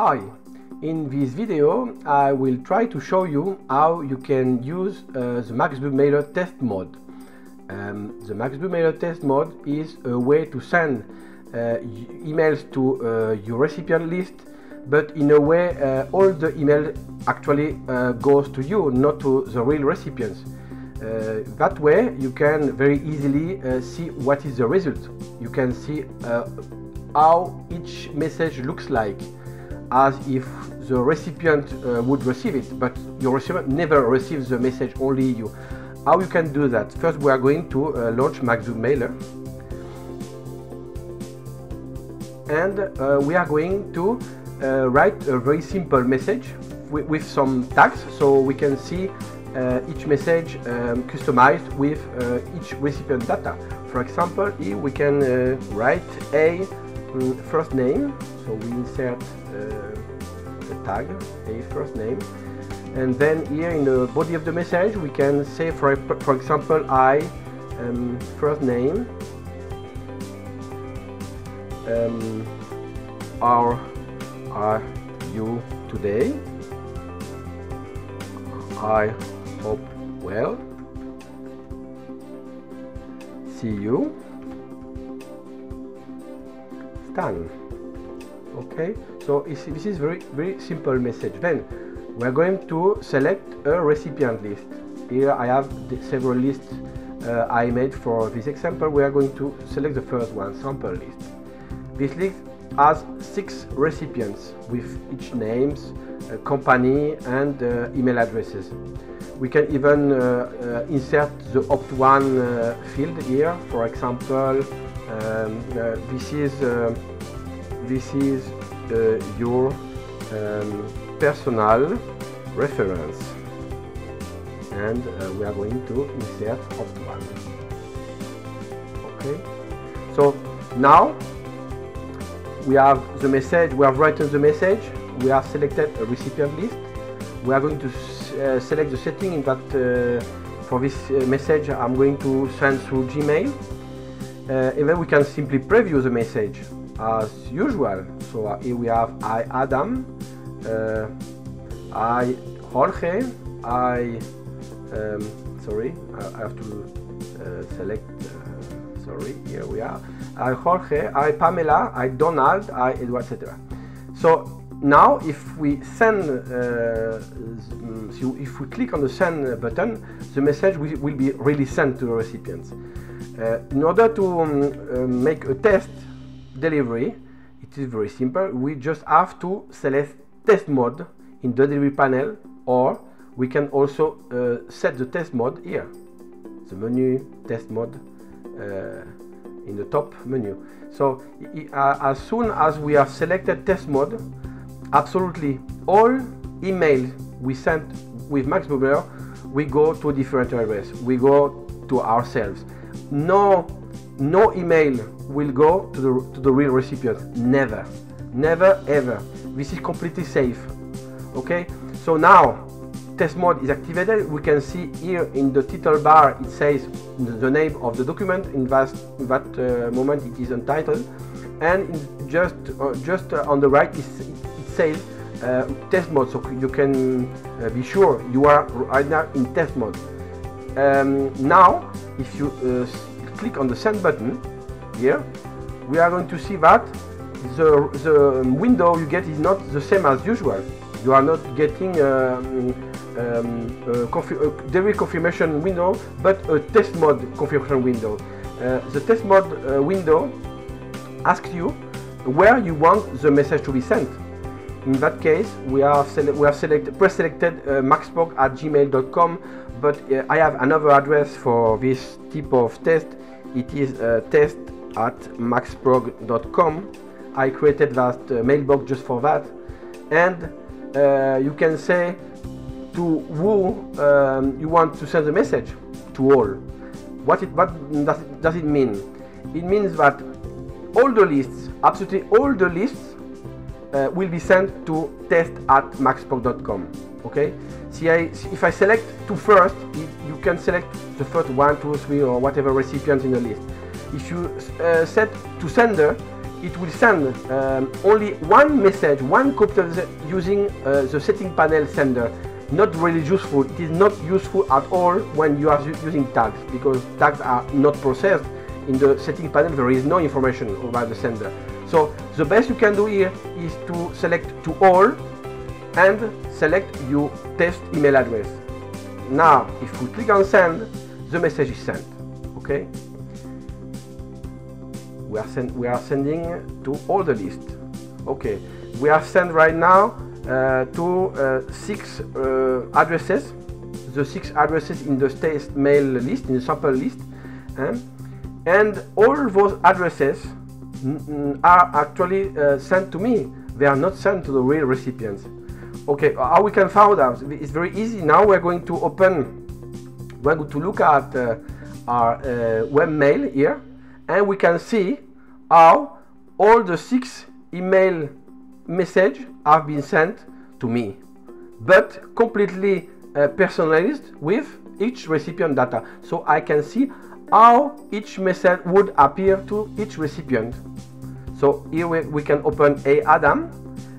Hi, in this video I will try to show you how you can use the Max Buchmailer test mode. The Max Buchmailer test mode is a way to send emails to your recipient list, but in a way all the email actually goes to you, not to the real recipients. That way you can very easily see what is the result. You can see how each message looks like, as if the recipient would receive it, but your recipient never receives the message, only you. How you can do that? First we are going to launch Max Buchmailer, and we are going to write a very simple message with some tags, so we can see each message customized with each recipient data. For example, here we can write a first name, so we insert a tag, a first name, and then here in the body of the message we can say, for example, I first name, how are you today? I hope well. See you, Stan. Okay, so this is very simple message. Then we're going to select a recipient list. Here I have several lists I made for this example. We are going to select the first one, sample list. This list has 6 recipients with each names, company and email addresses. We can even insert the opt-one field here. For example, this is your personal reference, and we are going to insert opt-one. Okay. So now we have the message. We have written the message. We have selected a recipient list. We are going to select the setting that for this message I'm going to send through Gmail, and then we can simply preview the message as usual. So here we have I Adam, I Jorge, here we are, I Jorge, I Pamela, I Donald, I Edward, etc. So now, if we send, if we click on the send button, the message will be really sent to the recipients. In order to make a test delivery, it is very simple. We just have to select test mode in the delivery panel, or we can also set the test mode here, the menu test mode in the top menu. So as soon as we have selected test mode, absolutely all emails we sent with Max Buchmailer, we go to a different address. We go to ourselves. No email will go to the real recipient. Never, never, ever. This is completely safe. Okay. So now test mode is activated. We can see here in the title bar it says the name of the document. In that moment it is untitled, and just on the right it says test mode, so you can be sure you are right now in test mode. Now if you click on the send button here, we are going to see that the window you get is not the same as usual. You are not getting a delivery confirmation window, but a test mode confirmation window. The test mode window asks you where you want the message to be sent. In that case, we have pre-selected maxpog@gmail.com, but I have another address for this type of test. It is test@maxprog.com. I created that mailbox just for that, and you can say to who you want to send the message. To all. What does it mean? It means that all the lists, absolutely all the lists, will be sent to test@maxpog.com. Okay. See, if I select to first, you can select the first 1, 2, 3, or whatever recipient in the list. If you set to sender, it will send only one message, one copter using the setting panel sender. Not really useful. It is not useful at all when you are using tags, because tags are not processed in the setting panel. There is no information about the sender. So the best you can do here is to select to all and select your test email address. Now if we click on send, the message is sent. Okay, we are sending to all the list. Okay, we are sent right now to 6 addresses, the 6 addresses in the test mail list, in the sample list, and all those addresses are actually sent to me. They are not sent to the real recipients. Okay, how we can find out? It's very easy. Now we're going to look at our webmail here, and we can see how all the 6 email messages have been sent to me, but completely personalized with each recipient data. So I can see how each message would appear to each recipient. So here we can open Hey Adam,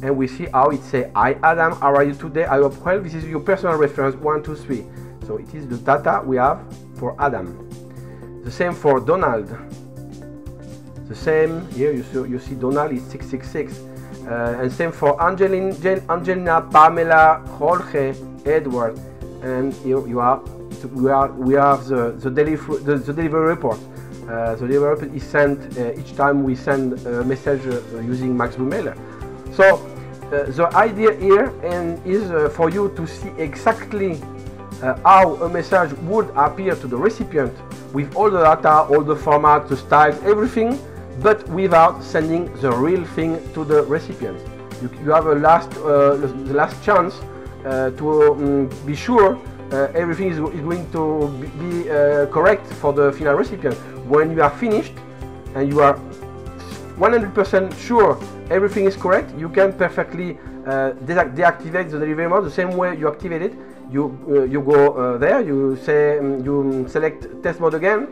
and we see how it says, Hi Adam, how are you today? I hope well. This is your personal reference 1, 2, 3. So it is the data we have for Adam. The same for Donald. The same here, you see Donald is 666. And same for Angelina, Pamela, Jorge, Edward, and here you are. We have the delivery report. The delivery report is sent each time we send a message using Max Boomhailer. So the idea here is for you to see exactly how a message would appear to the recipient with all the data, all the format, the style, everything, but without sending the real thing to the recipient. You have the last chance to be sure everything is going to be correct for the final recipient. When you are finished and you are 100% sure everything is correct, you can perfectly deactivate the delivery mode the same way you activate it. You select test mode again.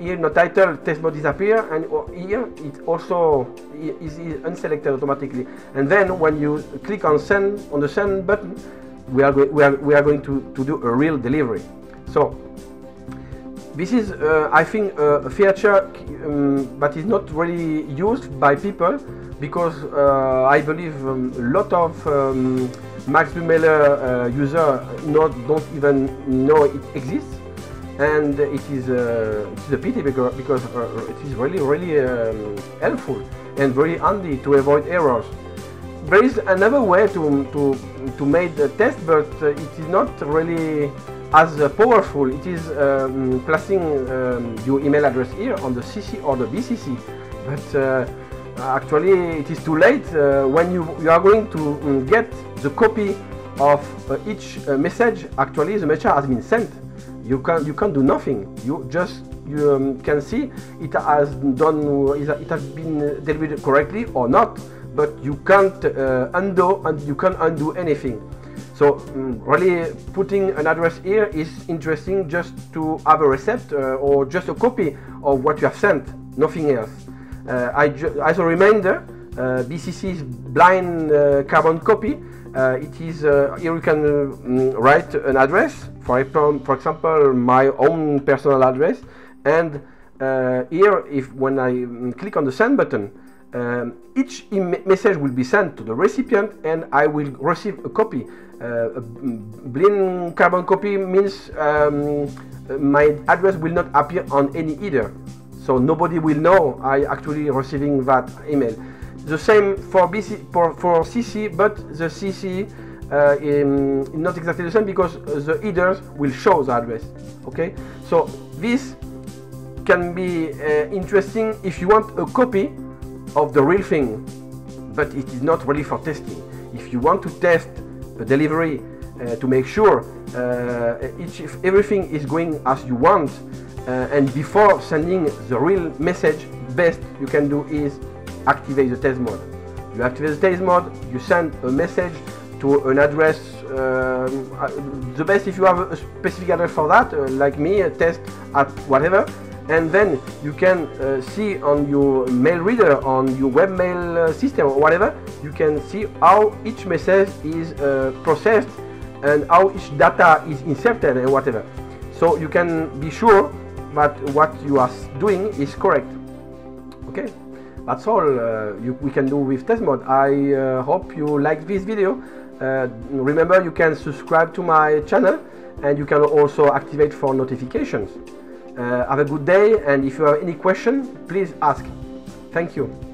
Here no title, test mode disappear, and here it also is unselected automatically. And then when you click on send, on the send button, we are going to do a real delivery. So this is I think a feature that is not really used by people, because I believe a lot of Max Boomhailer users don't even know it exists. And it is a pity, because it is really helpful and very handy to avoid errors. There is another way to make the test, but it is not really as powerful. It is placing your email address here on the CC or the BCC, but actually it is too late. When you are going to get the copy of each message, actually the message has been sent. You can't do nothing. You can see it has done, it has been delivered correctly or not, but you can't undo anything. So really putting an address here is interesting just to have a receipt or just a copy of what you have sent, nothing else. As a reminder, BCC is blind carbon copy. It is here you can write an address, for example my own personal address, and here when I click on the send button, each message will be sent to the recipient and I will receive a copy. A blind carbon copy means my address will not appear on any either, so nobody will know I actually receiving that email. The same for CC, but the CC is not exactly the same, because the headers will show the address. Okay, so this can be interesting if you want a copy of the real thing, but it is not really for testing. If you want to test a delivery to make sure if everything is going as you want, and before sending the real message, best you can do is activate the test mode. You activate the test mode, you send a message to an address, the best if you have a specific address for that, like me, a test at whatever, and then you can see on your mail reader, on your webmail system or whatever, you can see how each message is processed and how each data is inserted and whatever. So you can be sure that what you are doing is correct. Okay, that's all we can do with TestMod. I hope you like this video. Remember, you can subscribe to my channel and you can also activate for notifications. Have a good day, and if you have any question, please ask. Thank you.